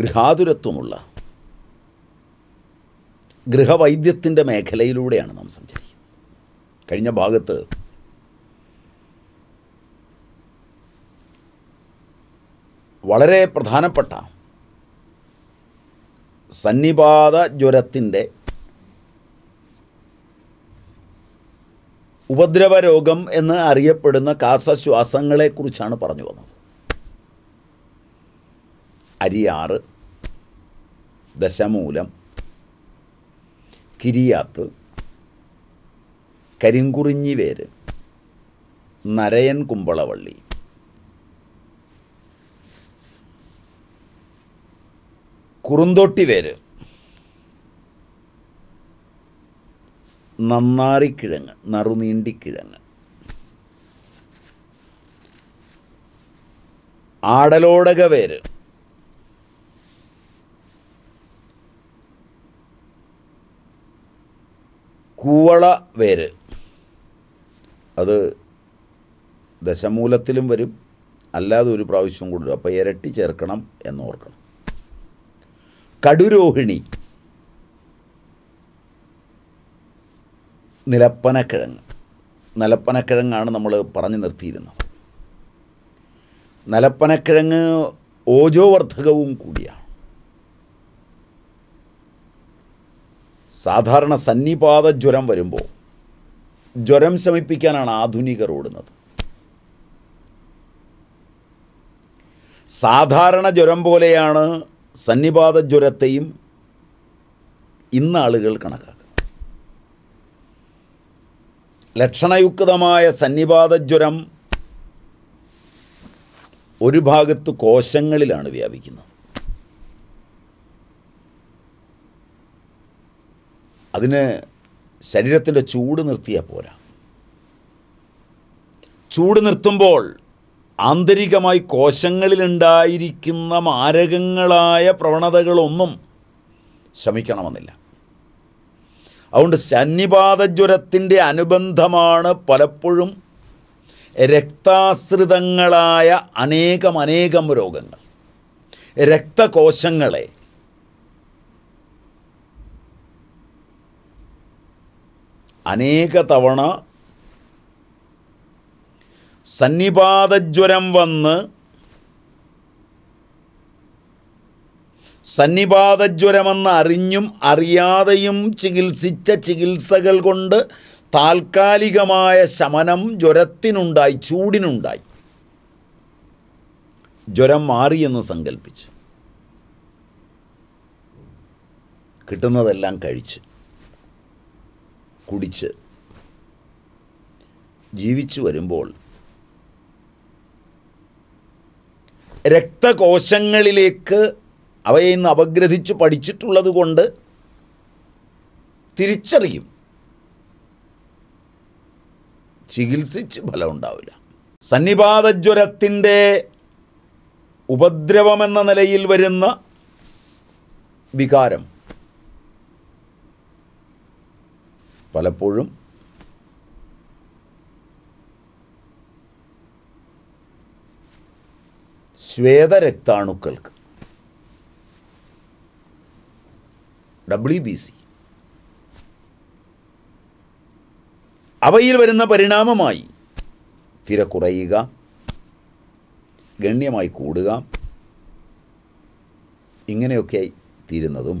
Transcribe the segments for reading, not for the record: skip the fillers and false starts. ഗൃഹാതുരത്വമുള്ള ഗൃഹവൈദ്യത്തിൻ്റെ മേഖലയിലൂടെയാണ് നാം സംസാരിക്കുന്നത്. കഴിഞ്ഞ ഭാഗത്ത് വളരെ പ്രധാനപ്പെട്ട സന്നിപാത ജ്വരത്തിൻ്റെ ഉപദ്രവരോഗം എന്ന് അറിയപ്പെടുന്ന കാസശ്വാസങ്ങളെക്കുറിച്ചാണ് പറഞ്ഞു വന്നത്. അരിയാറ്, ദശമൂലം, കിരിയാത്ത്, കരിങ്കുറിഞ്ഞിവേര്, നരയൻ കുമ്പളവള്ളി, കുറുന്തോട്ടിവേര്, നന്നാറിക്കിഴങ്ങ്, നറുനീണ്ടിക്കിഴങ്ങ്, ആടലോടകവേര്, കൂവള വേര്, അത് ദശമൂലത്തിലും വരും, അല്ലാതെ ഒരു പ്രാവശ്യം കൂടി വരും, അപ്പോൾ ഇരട്ടി ചേർക്കണം എന്നോർക്കണം. കടുരോഹിണി, നിലപ്പനക്കിഴങ്ങ്, നിലപ്പനക്കിഴങ്ങാണ് നമ്മൾ പറഞ്ഞു നിർത്തിയിരുന്നത്. നിലപ്പനക്കിഴങ്ങ് ഓജോവർദ്ധകവും കൂടിയാണ്. സാധാരണ സന്നിപാത ജ്വരം വരുമ്പോൾ ജ്വരം ശമിപ്പിക്കാനാണ് ആധുനികർ ഓടുന്നത്. സാധാരണ ജ്വരം പോലെയാണ് സന്നിപാത ജ്വരത്തെയും ഇന്നാളുകൾ കണക്കാക്കുന്നത്. ലക്ഷണയുക്തമായ സന്നിപാത ജ്വരം ഒരു ഭാഗത്ത് കോശങ്ങളിലാണ് വ്യാപിക്കുന്നത്. അതിന് ശരീരത്തിൻ്റെ ചൂട് നിർത്തിയാൽ പോരാ. ചൂട് നിർത്തുമ്പോൾ ആന്തരികമായി കോശങ്ങളിലുണ്ടായിരിക്കുന്ന മാരകങ്ങളായ പ്രവണതകളൊന്നും ശമിക്കണമെന്നില്ല. അതുകൊണ്ട് സന്നിപാതജ്വരത്തിൻ്റെ അനുബന്ധമാണ് പലപ്പോഴും രക്താശ്രിതങ്ങളായ അനേകം രോഗങ്ങൾ. രക്തകോശങ്ങളെ അനേക തവണ സന്നിപാതജ്വരം വന്ന് സന്നിപാതജ്വരമെന്ന് അറിഞ്ഞും അറിയാതെയും ചികിത്സിച്ച ചികിത്സകൾ കൊണ്ട് താൽക്കാലികമായ ശമനം ജ്വരത്തിനുണ്ടായി, ചൂടിനുണ്ടായി. ജ്വരം മാറിയെന്ന് സങ്കല്പിച്ച് കിട്ടുന്നതെല്ലാം കഴിച്ച് കുടിച്ച് ജീവിച്ചു വരുമ്പോൾ രക്തകോശങ്ങളിലേക്ക് അവയെ ഇന്ന് അപഗ്രഥിച്ച് പഠിച്ചിട്ടുള്ളത് കൊണ്ട് തിരിച്ചറിയും, ചികിത്സിച്ച് ഫലമുണ്ടാവില്ല. സന്നിപാതജ്വരത്തിൻ്റെ ഉപദ്രവമെന്ന നിലയിൽ വരുന്ന വികാരം പലപ്പോഴും ശ്വേതരക്താണുക്കൾക്ക്, WBC, അവയിൽ വരുന്ന പരിണാമമായി തിര കുറയുക, ഗണ്യമായി കൂടുക, ഇങ്ങനെയൊക്കെ തീരുന്നതും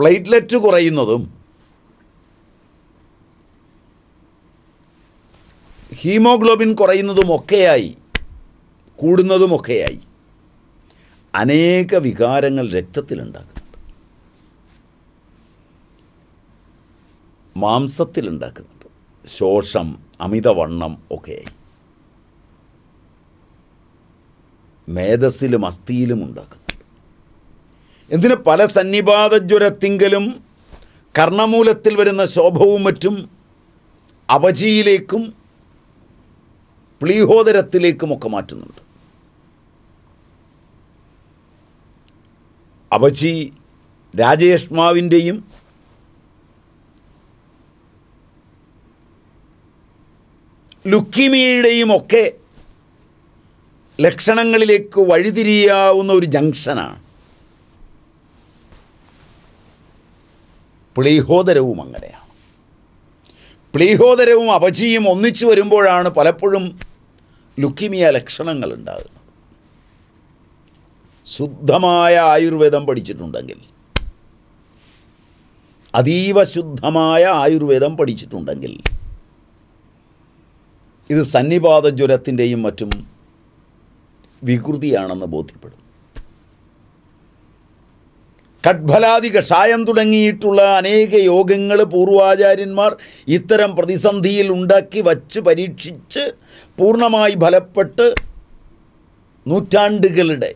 പ്ലേറ്റ്ലെറ്റ് കുറയുന്നതും ഹീമോഗ്ലോബിൻ കുറയുന്നതുമൊക്കെയായി, കൂടുന്നതുമൊക്കെയായി അനേക വികാരങ്ങൾ രക്തത്തിലുണ്ടാക്കുന്നുണ്ട്, മാംസത്തിലുണ്ടാക്കുന്നുണ്ട്, ശോഷം, അമിതവണ്ണം ഒക്കെയായി മേധസ്സിലും അസ്ഥിയിലും ഉണ്ടാക്കുന്നുണ്ട്. എന്തിന് പല സന്നിപാതജ്വരത്തിങ്കലും കർണമൂലത്തിൽ വരുന്ന ശോഭവും മറ്റും അപചിയിലേക്കും പ്ലീഹോദരത്തിലേക്കുമൊക്കെ മാറ്റുന്നുണ്ട്. അപചി രാജയഷ്മാവിൻ്റെയും ലൂക്കീമിയയുടെയും ഒക്കെ ലക്ഷണങ്ങളിലേക്ക് വഴിതിരിയാവുന്ന ഒരു ജംഗ്ഷനാണ് പ്ലീഹോദരവും. അങ്ങനെയാണ് പ്ലീഹോദരവും അപചിയും ഒന്നിച്ചു വരുമ്പോഴാണ് പലപ്പോഴും ലുക്കീമിയ ലക്ഷണങ്ങൾ ഉണ്ടാകുന്നത്. ശുദ്ധമായ ആയുർവേദം പഠിച്ചിട്ടുണ്ടെങ്കിൽ, അതീവ ശുദ്ധമായ ആയുർവേദം പഠിച്ചിട്ടുണ്ടെങ്കിൽ ഇത് സന്നിപാത ജ്വരത്തിൻ്റെയും മറ്റും വികൃതിയാണെന്ന് ബോധ്യപ്പെടും. കഡ്ഭലാദി കഷായം തുടങ്ങിയിട്ടുള്ള അനേക യോഗങ്ങൾ പൂർവാചാര്യന്മാർ ഇത്തരം പ്രതിസന്ധിയിൽ ഉണ്ടാക്കി വച്ച് പരീക്ഷിച്ച് പൂർണ്ണമായി ഫലപ്പെട്ട് നൂറ്റാണ്ടുകളുടെ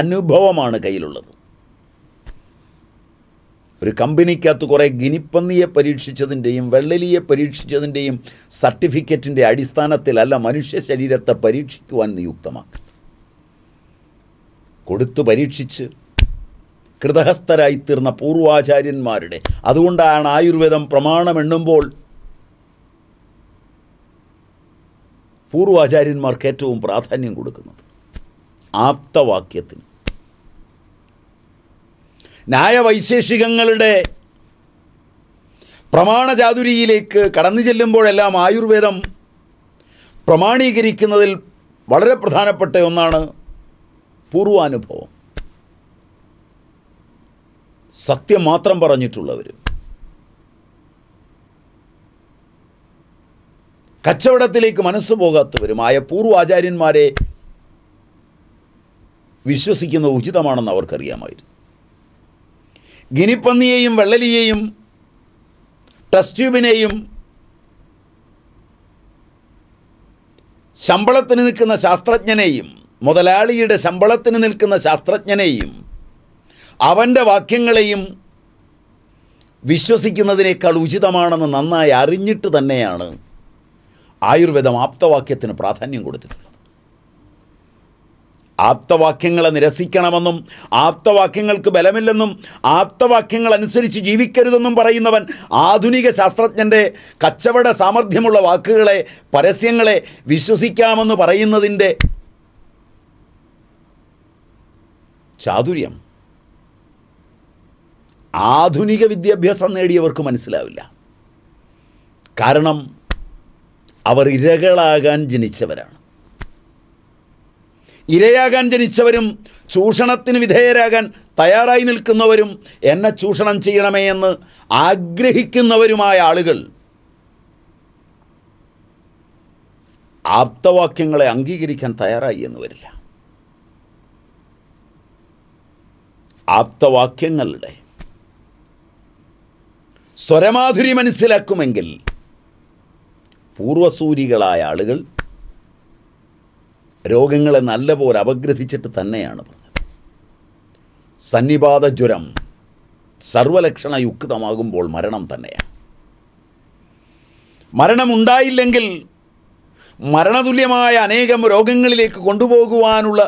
അനുഭവമാണ് കയ്യിലുള്ളത്. ഒരു കമ്പനിക്കകത്ത് കുറേ ഗിനിപ്പന്നിയെ പരീക്ഷിച്ചതിൻ്റെയും വെള്ളലിയെ പരീക്ഷിച്ചതിൻ്റെയും സർട്ടിഫിക്കറ്റിൻ്റെ അടിസ്ഥാനത്തിലല്ല മനുഷ്യ ശരീരത്തെ പരീക്ഷിക്കുവാൻ നിയുക്തമാക്കുക. കൊടുത്തു പരീക്ഷിച്ച് കൃതഹസ്ഥരായിത്തീർന്ന പൂർവാചാര്യന്മാരുടെ, അതുകൊണ്ടാണ് ആയുർവേദം പ്രമാണമെണ്ണുമ്പോൾ പൂർവാചാര്യന്മാർക്ക് ഏറ്റവും പ്രാധാന്യം കൊടുക്കുന്നത് ആപ്തവാക്യത്തിന്. ന്യായവൈശേഷികങ്ങളുടെ പ്രമാണചാതുരിയിലേക്ക് കടന്നു ചെല്ലുമ്പോഴെല്ലാം ആയുർവേദം പ്രമാണീകരിക്കുന്നതിൽ വളരെ പ്രധാനപ്പെട്ട ഒന്നാണ് പൂർവാനുഭവം. സത്യം മാത്രം പറഞ്ഞിട്ടുള്ളവർ, കച്ചവടത്തിലേക്ക് മനസ്സ് പോകാത്തവരുമായ പൂർവാചാര്യന്മാരെ വിശ്വസിക്കുന്നത് ഉചിതമാണെന്ന് അവർക്കറിയാമായിരുന്നു. ഗിനിപ്പന്നിയെയും വെള്ളലിയെയും ടെസ്റ്റ് ട്യൂബിനെയും ശമ്പളത്തിന് നിൽക്കുന്ന ശാസ്ത്രജ്ഞനെയും മുതലാളിയുടെ ശമ്പളത്തിന് നിൽക്കുന്ന ശാസ്ത്രജ്ഞനെയും അവൻ്റെ വാക്യങ്ങളെയും വിശ്വസിക്കുന്നതിനേക്കാൾ ഉചിതമാണെന്ന് നന്നായി അറിഞ്ഞിട്ട് തന്നെയാണ് ആയുർവേദം ആപ്തവാക്യത്തിന് പ്രാധാന്യം കൊടുത്തിട്ടുള്ളത്. ആപ്തവാക്യങ്ങളെ നിരസിക്കണമെന്നും ആപ്തവാക്യങ്ങൾക്ക് ബലമില്ലെന്നും ആപ്തവാക്യങ്ങൾ അനുസരിച്ച് ജീവിക്കരുതെന്നും പറയുന്നവൻ ആധുനിക ശാസ്ത്രജ്ഞൻ്റെ കച്ചവട സാമർഥ്യമുള്ള വാക്കുകളെ, പരസ്യങ്ങളെ വിശ്വസിക്കാമെന്ന് പറയുന്നതിൻ്റെ ചാതുര്യം ആധുനിക വിദ്യാഭ്യാസം നേടിയവർക്ക് മനസ്സിലാവില്ല. കാരണം അവർ ഇരകളാകാൻ ജനിച്ചവരാണ്. ഇരയാകാൻ ജനിച്ചവരും ചൂഷണത്തിന് വിധേയരാകാൻ തയ്യാറായി നിൽക്കുന്നവരും എന്നെ ചൂഷണം ചെയ്യണമേ എന്ന് ആഗ്രഹിക്കുന്നവരുമായ ആളുകൾ ആപ്തവാക്യങ്ങളെ അംഗീകരിക്കാൻ തയ്യാറായി എന്ന് വരില്ല. ആപ്തവാക്യങ്ങളുടെ സ്വരമാധുരി മനസ്സിലാക്കുമെങ്കിൽ പൂർവസൂരികളായ ആളുകൾ രോഗങ്ങളെ നല്ലപോലെ അപഗ്രഥിച്ചിട്ട് തന്നെയാണ് പറഞ്ഞത്. സന്നിപാത ജ്വരം സർവലക്ഷണ യുക്തമാകുമ്പോൾ മരണം തന്നെയാണ്. മരണമുണ്ടായില്ലെങ്കിൽ മരണതുല്യമായ അനേകം രോഗങ്ങളിലേക്ക് കൊണ്ടുപോകുവാനുള്ള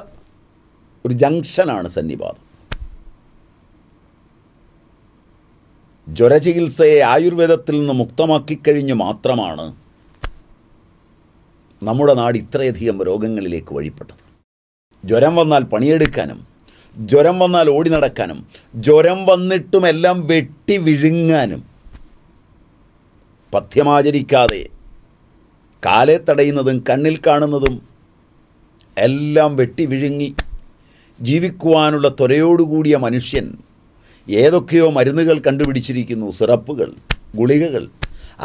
ഒരു ജംഗ്ഷനാണ് സന്നിപാതം. ജ്വരചികിത്സയെ ആയുർവേദത്തിൽ നിന്ന് മുക്തമാക്കിക്കഴിഞ്ഞ് മാത്രമാണ് നമ്മുടെ നാട് ഇത്രയധികം രോഗങ്ങളിലേക്ക് വഴിപ്പെട്ടത്. ജ്വരം വന്നാൽ പണിയെടുക്കാനും ജ്വരം വന്നാൽ ഓടി നടക്കാനും ജ്വരം വന്നിട്ടും എല്ലാം വെട്ടി വിഴുങ്ങാനും പഥ്യമാചരിക്കാതെ കാലെ തടയുന്നതും കണ്ണിൽ കാണുന്നതും എല്ലാം വെട്ടി വിഴുങ്ങി ജീവിക്കുവാനുള്ള ത്വരയോടുകൂടിയ മനുഷ്യൻ ഏതൊക്കെയോ മരുന്നുകൾ കണ്ടുപിടിച്ചിരിക്കുന്നു, സിറപ്പുകൾ, ഗുളികകൾ.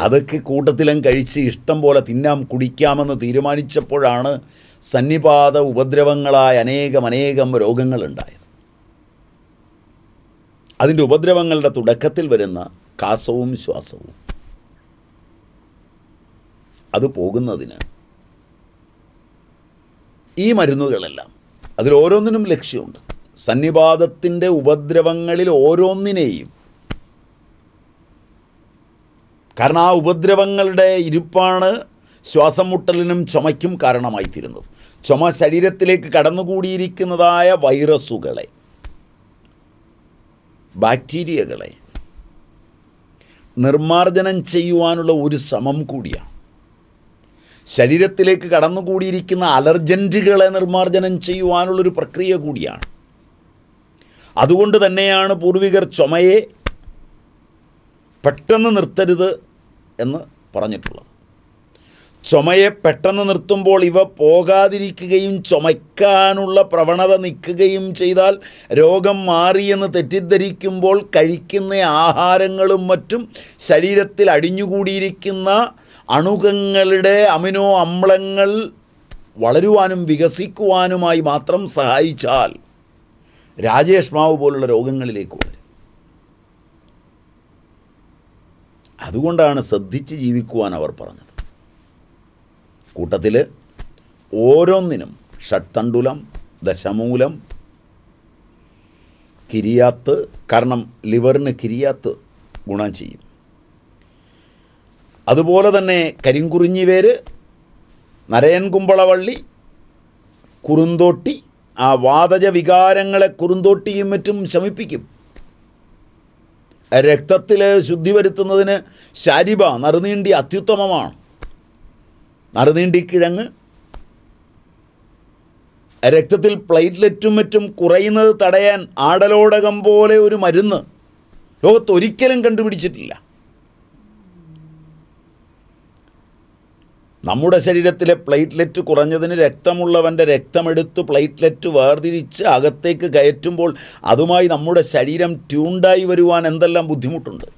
അതൊക്കെ കൂട്ടത്തിലും കഴിച്ച് ഇഷ്ടം പോലെ തിന്നാം കുടിക്കാമെന്ന് തീരുമാനിച്ചപ്പോഴാണ് സന്നിപാത ഉപദ്രവങ്ങളായ അനേകം രോഗങ്ങളുണ്ടായത്. അതിൻ്റെ ഉപദ്രവങ്ങളുടെ തുടക്കത്തിൽ വരുന്ന കാസവും ശ്വാസവും അത് പോകുന്നതിന് ഈ മരുന്നുകളെല്ലാം, അതിലോരോന്നിനും ലക്ഷ്യമുണ്ട്. സന്നിപാതത്തിൻ്റെ ഉപദ്രവങ്ങളിൽ ഓരോന്നിനെയും, കാരണം ആ ഉപദ്രവങ്ങളുടെ ഇരുപ്പാണ് ശ്വാസം മുട്ടലിനും ചുമയ്ക്കും കാരണമായിത്തീരുന്നത്. ചുമ ശരീരത്തിലേക്ക് കടന്നുകൂടിയിരിക്കുന്നതായ വൈറസുകളെ, ബാക്ടീരിയകളെ നിർമാർജനം ചെയ്യുവാനുള്ള ഒരു ശ്രമം കൂടിയാണ്. ശരീരത്തിലേക്ക് കടന്നുകൂടിയിരിക്കുന്ന അലർജന്റുകളെ നിർമാർജനം ചെയ്യുവാനുള്ള ഒരു പ്രക്രിയ കൂടിയാണ്. അതുകൊണ്ട് തന്നെയാണ് പൂർവികർ ചുമയെ പെട്ടെന്ന് നിർത്തരുത് എന്ന് പറഞ്ഞിട്ടുള്ളത്. ചുമയെ പെട്ടെന്ന് നിർത്തുമ്പോൾ ഇവ പോകാതിരിക്കുകയും ചുമയ്ക്കാനുള്ള പ്രവണത നിൽക്കുകയും ചെയ്താൽ രോഗം മാറിയെന്ന് തെറ്റിദ്ധരിക്കുമ്പോൾ കഴിക്കുന്ന ആഹാരങ്ങളും മറ്റും ശരീരത്തിൽ അടിഞ്ഞുകൂടിയിരിക്കുന്ന അണുകങ്ങളുടെ അമിനോ അമ്ലങ്ങൾ വളരുവാനും വികസിക്കുവാനുമായി മാത്രം സഹായിച്ചാൽ രാജേഷ്മാവ് പോലുള്ള രോഗങ്ങളിലേക്ക് വരും. അതുകൊണ്ടാണ് ശ്രദ്ധിച്ച് ജീവിക്കുവാൻ അവർ പറഞ്ഞത്. കൂട്ടത്തിൽ ഓരോന്നിനും ഷട്തണ്ടുലം, ദശമൂലം, കിരിയാത്ത്, കാരണം ലിവറിന് കിരിയാത്ത് ഗുണം ചെയ്യും. അതുപോലെ തന്നെ കരിങ്കുറിഞ്ഞി വേര്, നരയൻ കുമ്പളവള്ളി, കുറുന്തോട്ടി, ആ വാതജ വികാരങ്ങളെ കുറുന്തോട്ടിയും മറ്റും ശമിപ്പിക്കും. രക്തത്തിൽ ശുദ്ധി വരുത്തുന്നതിന് ശാരിബ, നറുനീണ്ടി അത്യുത്തമമാണ്. നറുനീണ്ടിക്കിഴങ്ങ് രക്തത്തിൽ പ്ലേറ്റ്ലെറ്റും മറ്റും കുറയുന്നത് തടയാൻ ആടലോടകം പോലെ ഒരു മരുന്ന് ലോകത്തൊരിക്കലും കണ്ടുപിടിച്ചിട്ടില്ല. നമ്മുടെ ശരീരത്തിലെ പ്ലേറ്റ്ലെറ്റ് കുറഞ്ഞതിന് രക്തമുള്ളവൻ്റെ രക്തമെടുത്ത് പ്ലേറ്റ്ലെറ്റ് വേർതിരിച്ച് അകത്തേക്ക് കയറ്റുമ്പോൾ അതുമായി നമ്മുടെ ശരീരം ട്യൂണ്ടായി വരുവാൻ എന്തെല്ലാം ബുദ്ധിമുട്ടുണ്ട്.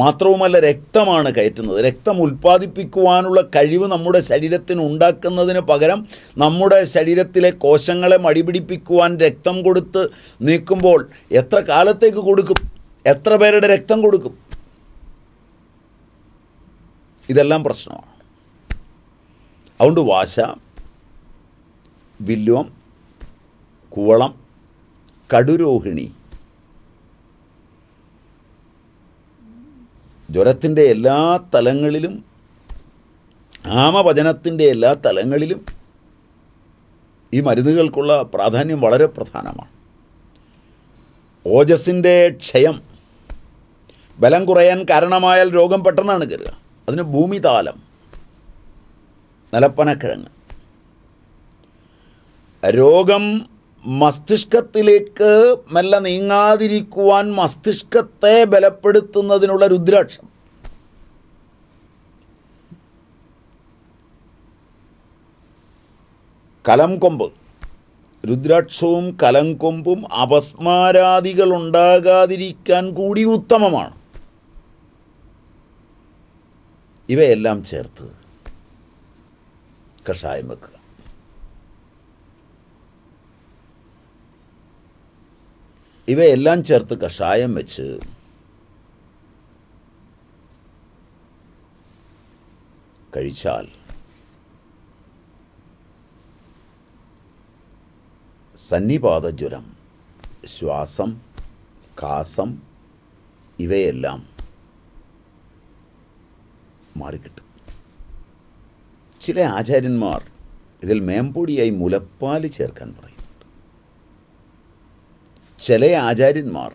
മാത്രവുമല്ല, രക്തമാണ് കയറ്റുന്നത്. രക്തം ഉൽപ്പാദിപ്പിക്കുവാനുള്ള കഴിവ് നമ്മുടെ ശരീരത്തിന് ഉണ്ടാക്കുന്നതിന് പകരം നമ്മുടെ ശരീരത്തിലെ കോശങ്ങളെ മടിപിടിപ്പിക്കുവാൻ രക്തം കൊടുത്ത് നീക്കുമ്പോൾ എത്ര കാലത്തേക്ക് കൊടുക്കും? എത്ര പേരുടെ രക്തം കൊടുക്കും? ഇതെല്ലാം പ്രശ്നമാണ്. അതുകൊണ്ട് വാശ, വില്വം, കുവളം, കടുരോഹിണി, ജ്വരത്തിൻ്റെ എല്ലാ തലങ്ങളിലും, ആമവചനത്തിൻ്റെ എല്ലാ തലങ്ങളിലും ഈ മരുന്നുകൾക്കുള്ള പ്രാധാന്യം വളരെ പ്രധാനമാണ്. ഓജസ്സിൻ്റെ ക്ഷയം, ബലം കുറയാൻ കാരണമായാൽ രോഗം പെട്ടെന്നാണ് കയറുക. അതിന് ഭൂമിതാലം, നിലപ്പനക്കിഴങ്ങ്. രോഗം മസ്തിഷ്കത്തിലേക്ക് മെല്ലെ നീങ്ങാതിരിക്കുവാൻ മസ്തിഷ്കത്തെ ബലപ്പെടുത്തുന്നതിനുള്ള രുദ്രാക്ഷം, കലംകൊമ്പ്. രുദ്രാക്ഷവും കലംകൊമ്പും അപസ്മാരാദികൾ ഉണ്ടാകാതിരിക്കാൻ കൂടി ഉത്തമമാണ്. ഇവയെല്ലാം ചേർത്ത് കഷായം വെക്കുക. ഇവയെല്ലാം ചേർത്ത് കഷായം വെച്ച് കഴിച്ചാൽ സന്നിപാതജ്വരം, ശ്വാസം, കാസം ഇവയെല്ലാം മാറിക്കിട്ടും. ചില ആചാര്യന്മാർ ഇതിൽ മേമ്പൊടിയായി മുലപ്പാല് ചേർക്കാൻ പറയുന്നുണ്ട്. ചില ആചാര്യന്മാർ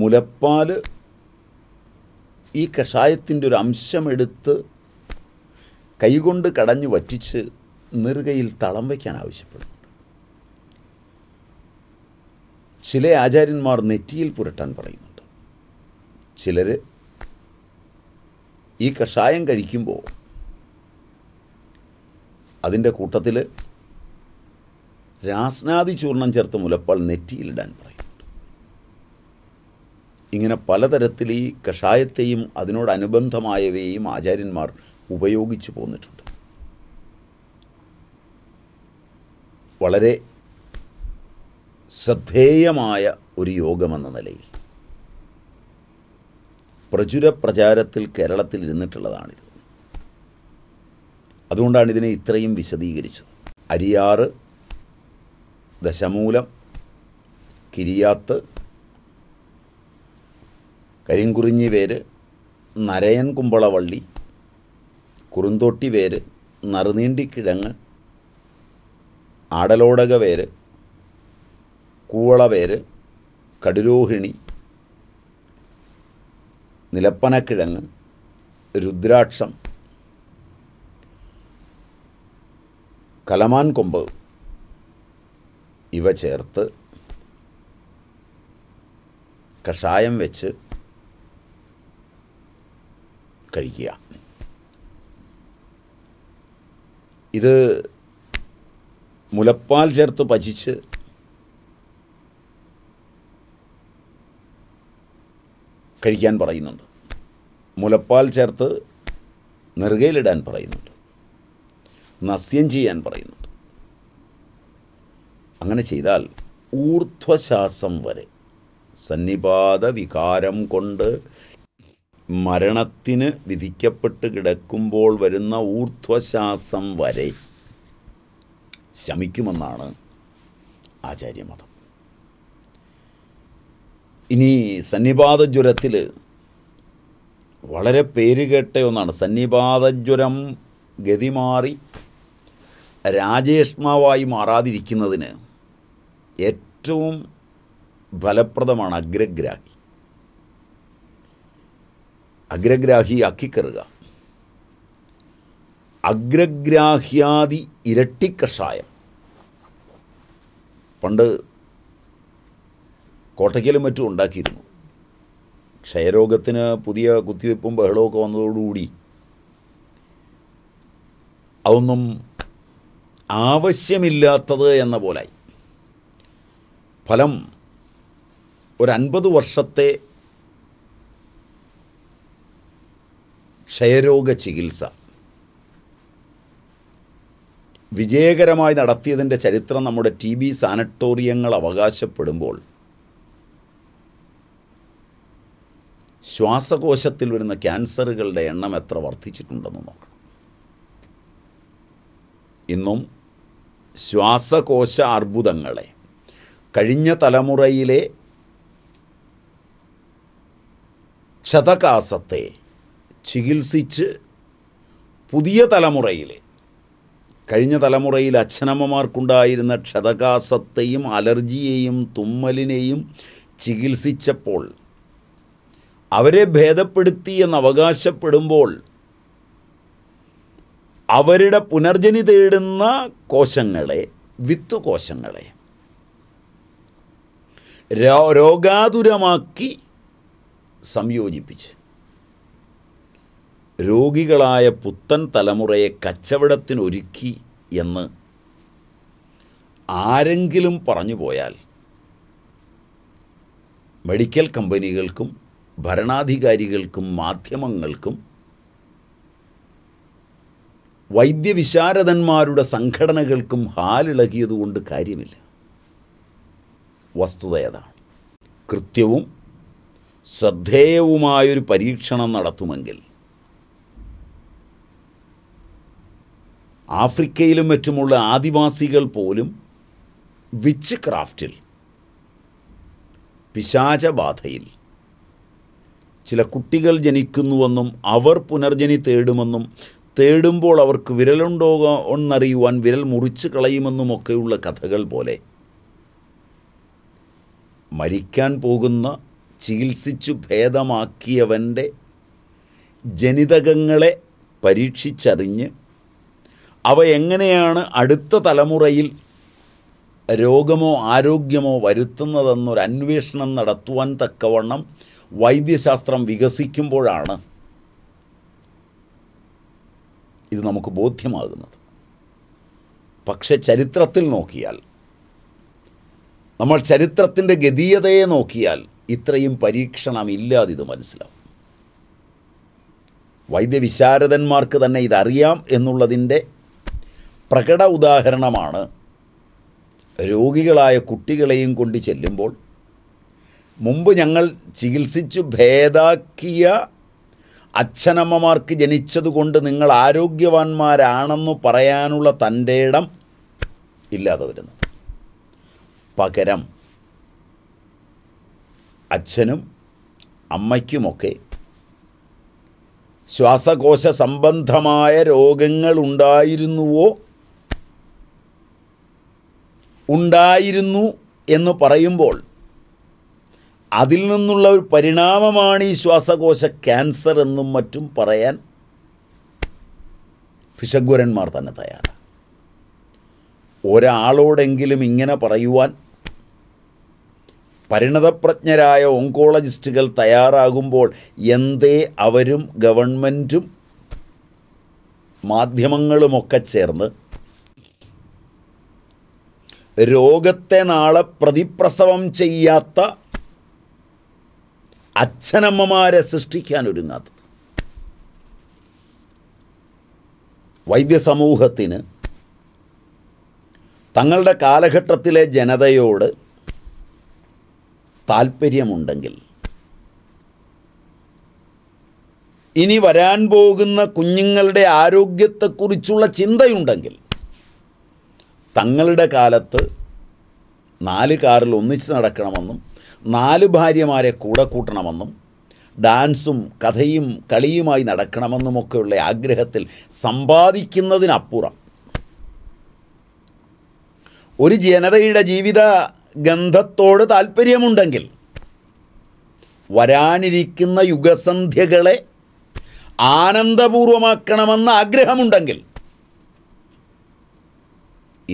മുലപ്പാല് ഈ കഷായത്തിൻ്റെ ഒരു അംശമെടുത്ത് കൈകൊണ്ട് കടഞ്ഞു വറ്റിച്ച് നെറുകയിൽ തളം വയ്ക്കാൻ ആവശ്യപ്പെടുന്നുണ്ട്. ചില ആചാര്യന്മാർ നെറ്റിയിൽ പുരട്ടാൻ പറയുന്നുണ്ട്. ചിലർ ഈ കഷായം കഴിക്കുമ്പോൾ അതിൻ്റെ കൂട്ടത്തിൽ രാസ്നാദി ചൂർണം ചേർത്ത് മുലപ്പാൽ നെറ്റിയിലിടാൻ പറയുന്നുണ്ട്. ഇങ്ങനെ പലതരത്തിൽ ഈ കഷായത്തെയും അതിനോടനുബന്ധമായവയെയും ആചാര്യന്മാർ ഉപയോഗിച്ചു പോന്നിട്ടുണ്ട്. വളരെ ശ്രദ്ധേയമായ ഒരു യോഗമെന്ന നിലയിൽ പ്രചുര പ്രചാരത്തിൽ കേരളത്തിൽ ഇരുന്നിട്ടുള്ളതാണിത്. അതുകൊണ്ടാണ് ഇതിനെ ഇത്രയും വിശദീകരിച്ചത്. അരിയാറ്, ദശമൂലം, കിരിയാത്ത്, കരിങ്കുറിഞ്ഞി വേര്, നരയൻ കുമ്പളവള്ളി, കുറുന്തോട്ടി വേര്, നറുനീണ്ടിക്കിഴങ്ങ്, ആടലോടക വേര്, കൂവള വേര്, കടുരോഹിണി, നിലപ്പനക്കിഴങ്ങ്, രുദ്രാക്ഷം, കലമാൻ കൊമ്പ് ഇവ ചേർത്ത് കഷായം വെച്ച് കഴിക്കുക. ഇത് മുലപ്പാൽ ചേർത്ത് പചിച്ച് കഴിക്കാൻ പറയുന്നുണ്ട്. മുലപ്പാൽ ചേർത്ത് നെറുകയിലിടാൻ പറയുന്നുണ്ട്. നസ്യം ചെയ്യാൻ പറയുന്നുണ്ട്. അങ്ങനെ ചെയ്താൽ ഊർധ്വശ്വാസം വരെ സന്നിപാത വികാരം കൊണ്ട് മരണത്തിന് വിധിക്കപ്പെട്ട് കിടക്കുമ്പോൾ വരുന്ന ഊർധ്വശ്വാസം വരെ ശമിക്കുമെന്നാണ് ആചാര്യമതം. ഇനി സന്നിപാതജ്വരത്തിൽ വളരെ പേരുകേട്ട ഒന്നാണ് സന്നിപാതജ്വരം. ഗതി മാറി രാജേഷ്മാവായി മാറാതിരിക്കുന്നതിന് ഏറ്റവും ഫലപ്രദമാണ് അഗ്രഗ്രാഹി. അഗ്രഗ്രാഹി ആക്കിക്കറുക. അഗ്രഗ്രാഹ്യാദി ഇരട്ടിക്കഷായം പണ്ട് കോട്ടയ്ക്കലും മറ്റും ഉണ്ടാക്കിയിരുന്നു. ക്ഷയരോഗത്തിന് പുതിയ കുത്തിവയ്പ്പും ബഹളമൊക്കെ വന്നതോടുകൂടി അതൊന്നും ആവശ്യമില്ലാത്തത് എന്ന പോലായി. ഫലം, 50 വർഷത്തെ ക്ഷയരോഗ ചികിത്സ വിജയകരമായി നടത്തിയതിൻ്റെ ചരിത്രം നമ്മുടെ TB സാനറ്റോറിയങ്ങൾ അവകാശപ്പെടുമ്പോൾ ശ്വാസകോശത്തിൽ വരുന്ന ക്യാൻസറുകളുടെ എണ്ണം എത്ര വർദ്ധിച്ചിട്ടുണ്ടെന്ന് നോക്കണം. ഇന്നും ശ്വാസകോശ അർബുദങ്ങളെ കഴിഞ്ഞ തലമുറയിലെ ക്ഷതകാസത്തെ ചികിത്സിച്ച് പുതിയ തലമുറയിലെ കഴിഞ്ഞ തലമുറയിൽ അച്ഛനമ്മമാർക്കുണ്ടായിരുന്ന ക്ഷതകാസത്തെയും അലർജിയെയും തുമ്മലിനെയും ചികിത്സിച്ചപ്പോൾ അവരെ ഭേദപ്പെടുത്തി എന്നവകാശപ്പെടുമ്പോൾ അവരുടെ പുനർജനി തേടുന്ന കോശങ്ങളെ, വിത്തുകോശങ്ങളെ രോഗാതുരമാക്കി സംയോജിപ്പിച്ച് രോഗികളായ പുത്തൻ തലമുറയെ കച്ചവടത്തിനൊരുക്കി എന്ന് ആരെങ്കിലും പറഞ്ഞു പോയാൽ മെഡിക്കൽ കമ്പനികൾക്കും ഭരണാധികാരികൾക്കും മാധ്യമങ്ങൾക്കും വൈദ്യവിശാരദന്മാരുടെ സംഘടനകൾക്കും ഹാലിളകിയതുകൊണ്ട് കാര്യമില്ല. വസ്തുതയതാണ്. കൃത്യവും ശ്രദ്ധേയവുമായൊരു പരീക്ഷണം നടത്തുമെങ്കിൽ ആഫ്രിക്കയിലും മറ്റുമുള്ള ആദിവാസികൾ പോലും വിച്ച് ക്രാഫ്റ്റിൽ, പിശാചബാധയിൽ ചില കുട്ടികൾ ജനിക്കുന്നുവെന്നും അവർ പുനർജനി തേടുമെന്നും തേടുമ്പോൾ അവർക്ക് വിരലുണ്ടോ എന്നറിയുവാൻ വിരൽ മുറിച്ച് കളയുമെന്നുമൊക്കെയുള്ള കഥകൾ പോലെ മരിക്കാൻ പോകുന്ന ചികിത്സിച്ചു ഭേദമാക്കിയവൻ്റെ ജനിതകങ്ങളെ പരീക്ഷിച്ചറിഞ്ഞ് അവ എങ്ങനെയാണ് അടുത്ത തലമുറയിൽ രോഗമോ ആരോഗ്യമോ വരുത്തുന്നതെന്നൊരു അന്വേഷണം നടത്തുവാൻ തക്കവണ്ണം വൈദ്യശാസ്ത്രം വികസിക്കുമ്പോഴാണ് ഇത് നമുക്ക് ബോധ്യമാകുന്നത്. പക്ഷെ ചരിത്രത്തിൽ നോക്കിയാൽ, നമ്മൾ ചരിത്രത്തിൻ്റെ ഗതീയതയെ നോക്കിയാൽ ഇത്രയും പരീക്ഷണമില്ലാതെ ഇത് മനസ്സിലാവും. വൈദ്യവിശാരദന്മാർക്ക് തന്നെ ഇതറിയാം എന്നുള്ളതിൻ്റെ പ്രകട ഉദാഹരണമാണ് രോഗികളായ കുട്ടികളെയും കൊണ്ട് ചെല്ലുമ്പോൾ മുമ്പ് ഞങ്ങൾ ചികിത്സിച്ചു ഭേദാക്കിയ അച്ഛനമ്മമാർക്ക് ജനിച്ചതുകൊണ്ട് നിങ്ങൾ ആരോഗ്യവാന്മാരാണെന്ന് പറയാനുള്ള തൻ്റെ ഇടം ഇല്ലാതെ വരുന്നത്. പകരം അച്ഛനും അമ്മയ്ക്കുമൊക്കെ ശ്വാസകോശ സംബന്ധമായ രോഗങ്ങൾ ഉണ്ടായിരുന്നുവോ, ഉണ്ടായിരുന്നു എന്ന് പറയുമ്പോൾ അതിൽ നിന്നുള്ള ഒരു പരിണാമമാണ് ഈ ശ്വാസകോശ ക്യാൻസർ എന്നും മറ്റും പറയാൻ ഭിഷഗ്വരന്മാർ തന്നെ തയ്യാറാണ്. ഒരാളോടെങ്കിലും ഇങ്ങനെ പറയുവാൻ പരിണതപ്രജ്ഞരായ ഓങ്കോളജിസ്റ്റുകൾ തയ്യാറാകുമ്പോൾ എന്തേ അവരും ഗവൺമെൻറ്റും മാധ്യമങ്ങളുമൊക്കെ ചേർന്ന് രോഗത്തെ നാളെ പ്രതിപ്രസവം ചെയ്യാത്ത അച്ഛനമ്മമാരെ സൃഷ്ടിക്കാനൊരുങ്ങാത്തത്? വൈദ്യസമൂഹത്തിന് തങ്ങളുടെ കാലഘട്ടത്തിലെ ജനതയോട് താൽപ്പര്യമുണ്ടെങ്കിൽ ഇനി വരാൻ പോകുന്ന കുഞ്ഞുങ്ങളുടെ ആരോഗ്യത്തെക്കുറിച്ചുള്ള ചിന്തയുണ്ടെങ്കിൽ തങ്ങളുടെ കാലത്ത് 4 കാറിൽ ഒന്നിച്ച് നടക്കണമെന്നും 4 ഭാര്യമാരെ കൂടെ കൂട്ടണമെന്നും ഡാൻസും കഥയും കളിയുമായി നടക്കണമെന്നുമൊക്കെയുള്ള ആഗ്രഹത്തിൽ സമ്പാദിക്കുന്നതിനപ്പുറം ഒരു ജനതയുടെ ജീവിത ഗന്ധത്തോട് താൽപ്പര്യമുണ്ടെങ്കിൽ വരാനിരിക്കുന്ന യുഗസന്ധ്യകളെ ആനന്ദപൂർവമാക്കണമെന്ന ആഗ്രഹമുണ്ടെങ്കിൽ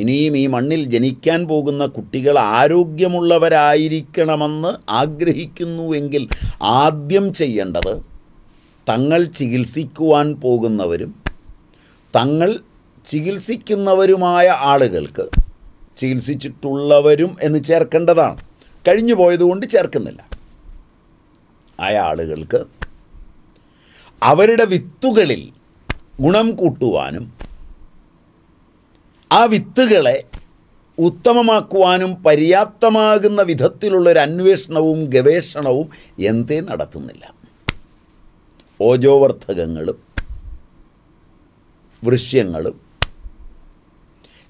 ഇനിയും ഈ മണ്ണിൽ ജനിക്കാൻ പോകുന്ന കുട്ടികൾ ആരോഗ്യമുള്ളവരായിരിക്കണമെന്ന് ആഗ്രഹിക്കുന്നുവെങ്കിൽ ആദ്യം ചെയ്യേണ്ടത് തങ്ങൾ ചികിത്സിക്കുവാൻ പോകുന്നവരും തങ്ങൾ ചികിത്സിക്കുന്നവരുമായ ആളുകൾക്ക് ചികിത്സിച്ചിട്ടുള്ളവരും എന്ന് ചേർക്കേണ്ടതാണ്. കഴിഞ്ഞു പോയതുകൊണ്ട് ചേർക്കുന്നില്ല. ആയ ആളുകൾക്ക് അവരുടെ വിത്തുകളിൽ ഗുണം കൂട്ടുവാനും ആ വിത്തുകളെ ഉത്തമമാക്കുവാനും പര്യാപ്തമാകുന്ന വിധത്തിലുള്ളൊരു അന്വേഷണവും ഗവേഷണവും എന്തേ നടത്തുന്നില്ല? ഓജോവർദ്ധകങ്ങളും വൃശ്യങ്ങളും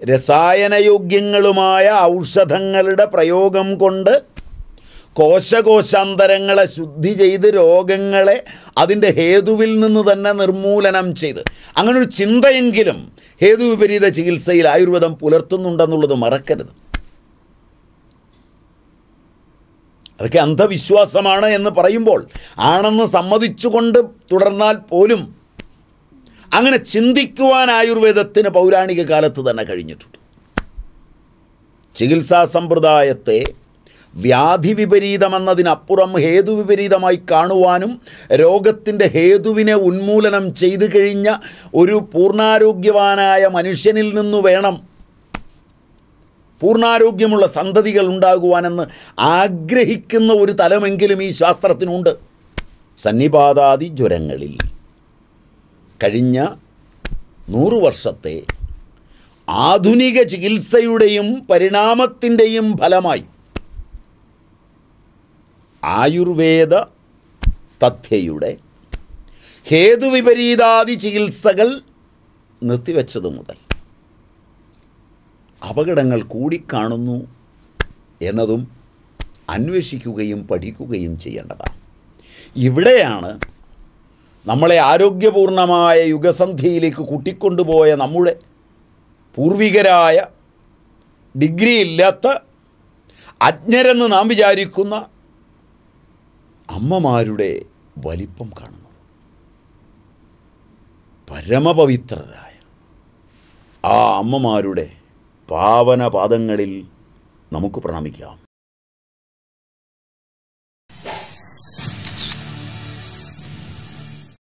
രസായനയോഗ്യങ്ങളുമായ ഔഷധങ്ങളുടെ പ്രയോഗം കൊണ്ട് കോശകോശാന്തരങ്ങളെ ശുദ്ധി ചെയ്ത് രോഗങ്ങളെ അതിൻ്റെ ഹേതുവിൽ നിന്ന് തന്നെ നിർമൂലനം ചെയ്ത് അങ്ങനൊരു ചിന്തയെങ്കിലും ഹേതു വിപരീത ചികിത്സയിൽ ആയുർവേദം പുലർത്തുന്നുണ്ടെന്നുള്ളത് മറക്കരുത്. അതൊക്കെ അന്ധവിശ്വാസമാണ് എന്ന് പറയുമ്പോൾ ആണെന്ന് സമ്മതിച്ചുകൊണ്ട് തുടർന്നാൽ പോലും അങ്ങനെ ചിന്തിക്കുവാൻ ആയുർവേദത്തിന് പൗരാണിക കാലത്ത് തന്നെ കഴിഞ്ഞിട്ടുണ്ട്. ചികിത്സാ സമ്പ്രദായത്തെ വ്യാധി വിപരീതമെന്നതിനപ്പുറം ഹേതുവിപരീതമായി കാണുവാനും രോഗത്തിൻ്റെ ഹേതുവിനെ ഉന്മൂലനം ചെയ്തു കഴിഞ്ഞ ഒരു പൂർണ്ണാരോഗ്യവാനായ മനുഷ്യനിൽ നിന്ന് വേണം പൂർണ്ണാരോഗ്യമുള്ള സന്തതികൾ ഉണ്ടാകുവാനെന്ന് ആഗ്രഹിക്കുന്ന ഒരു തലമെങ്കിലും ഈ ശാസ്ത്രത്തിനുണ്ട്. സന്നിപാതാദി ജ്വരങ്ങളിൽ കഴിഞ്ഞ 100 വർഷത്തെ ആധുനിക ചികിത്സയുടെയും പരിണാമത്തിൻ്റെയും ഫലമായി ആയുർവേദ തഥ്യയുടെ ഹേതുവിപരീതാദി ചികിത്സകൾ നിർത്തിവെച്ചത് മുതൽ അപകടങ്ങൾ കൂടിക്കാണുന്നു എന്നതും അന്വേഷിക്കുകയും പഠിക്കുകയും ചെയ്യേണ്ടതാണ്. ഇവിടെയാണ് നമ്മളെ ആരോഗ്യപൂർണമായ യുഗസന്ധിയിലേക്ക് കൂട്ടിക്കൊണ്ടുപോയ നമ്മുടെ പൂർവികരായ ഡിഗ്രിയില്ലാത്ത അജ്ഞരെന്ന് നാം വിചാരിക്കുന്ന അമ്മമാരുടെ വലിപ്പം കാണുന്നത്. പരമപവിത്രരായ ആ അമ്മമാരുടെ പാവന പാദങ്ങളിൽ നമുക്ക് പ്രണമിക്കാം.